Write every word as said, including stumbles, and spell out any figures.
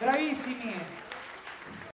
Bravissimi!